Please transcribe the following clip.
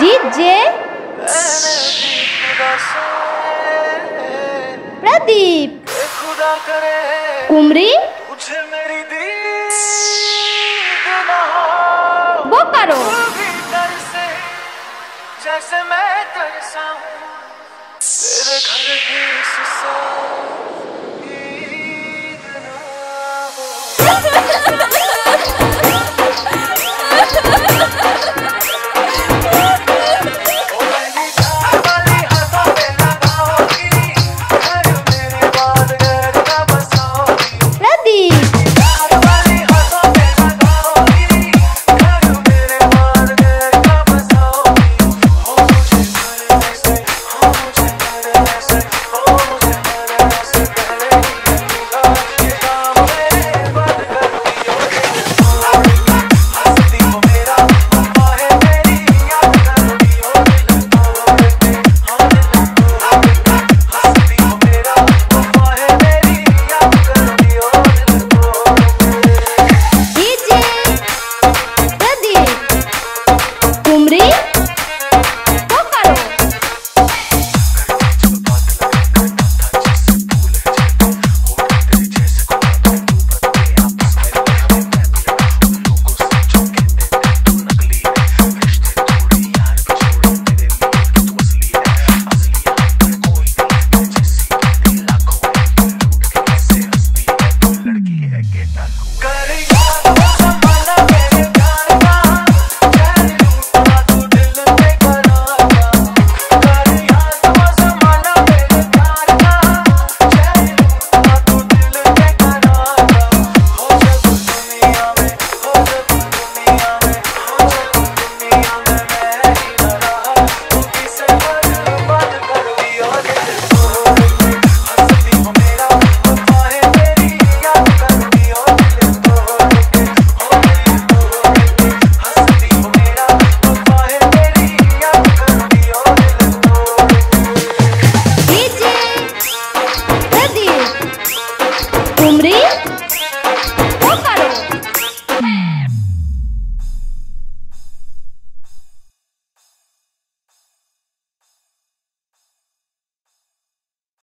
DJ Pradeep कुमरी वो करो जैसे मैं तरसा हूँ तेरे घर में।